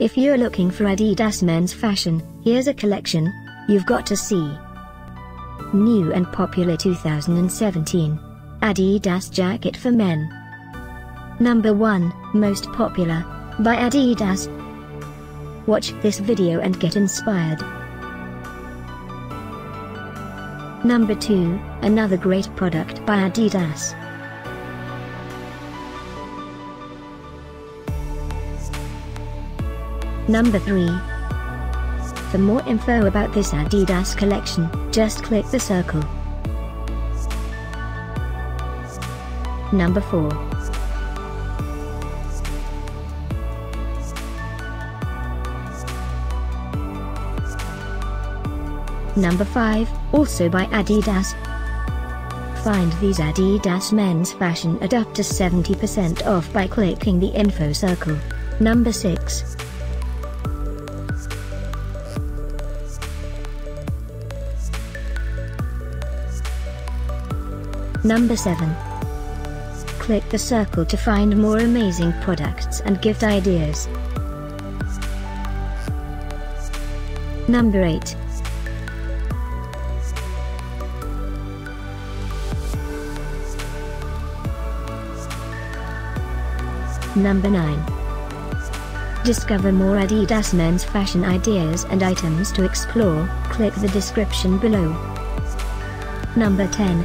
If you're looking for Adidas men's fashion, here's a collection you've got to see. New and popular 2017 Adidas jacket for men. Number 1, most popular, by Adidas. Watch this video and get inspired. Number 2, another great product by Adidas. Number 3. For more info about this Adidas collection, just click the circle. Number 4. Number 5, also by Adidas. Find these Adidas men's fashion at up to 70% off by clicking the info circle. Number 6. Number 7. Click the circle to find more amazing products and gift ideas. Number 8. Number 9. Discover more Adidas men's fashion ideas and items to explore, click the description below. Number 10.